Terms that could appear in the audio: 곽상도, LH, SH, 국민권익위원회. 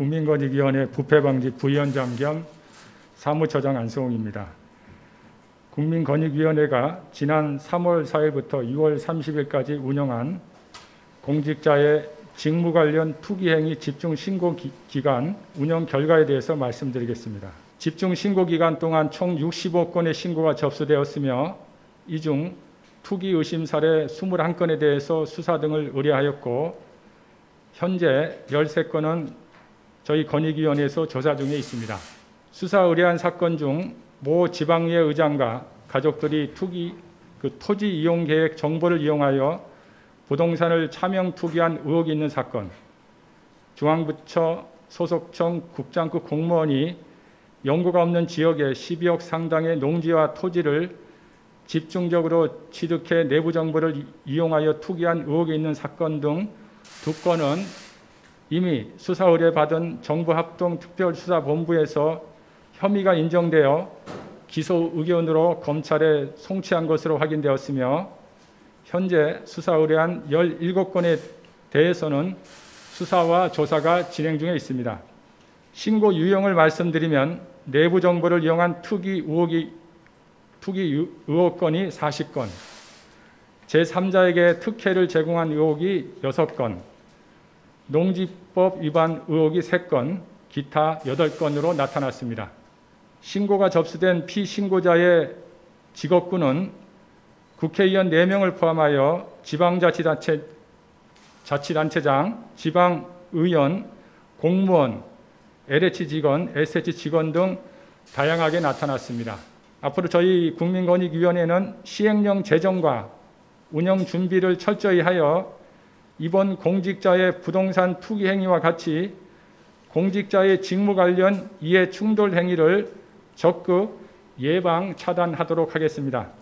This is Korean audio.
국민권익위원회 부패방지 부위원장 겸 사무처장 안수홍입니다. 국민권익위원회가 지난 3월 4일부터 6월 30일까지 운영한 공직자의 직무 관련 투기행위 집중 신고 기간 운영 결과에 대해서 말씀드리겠습니다. 집중 신고 기간 동안 총 65건의 신고가 접수되었으며 이 중 투기 의심 사례 21건에 대해서 수사 등을 의뢰하였고 현재 13건은 저희 권익위원회에서 조사 중에 있습니다. 수사 의뢰한 사건 중 모 지방의회 의장과 가족들이 토지 이용 계획 정보를 이용하여 부동산을 차명 투기한 의혹이 있는 사건, 중앙부처 소속청 국장급 공무원이 연고가 없는 지역에 12억 상당의 농지와 토지를 집중적으로 취득해 내부 정보를 이용하여 투기한 의혹이 있는 사건 등 2건은 이미 수사 의뢰받은 정부합동특별수사본부에서 혐의가 인정되어 기소 의견으로 검찰에 송치한 것으로 확인되었으며 현재 수사 의뢰한 17건에 대해서는 수사와 조사가 진행 중에 있습니다. 신고 유형을 말씀드리면 내부 정보를 이용한 투기 의혹건이 40건, 제3자에게 특혜를 제공한 의혹이 6건, 농지법 위반 의혹이 3건, 기타 8건으로 나타났습니다. 신고가 접수된 피신고자의 직업군은 국회의원 4명을 포함하여 지방자치단체장, 지방의원, 공무원, LH 직원, SH 직원 등 다양하게 나타났습니다. 앞으로 저희 국민권익위원회는 시행령 제정과 운영 준비를 철저히 하여 이번 공직자의 부동산 투기 행위와 같이 공직자의 직무 관련 이해 충돌 행위를 적극 예방 차단하도록 하겠습니다.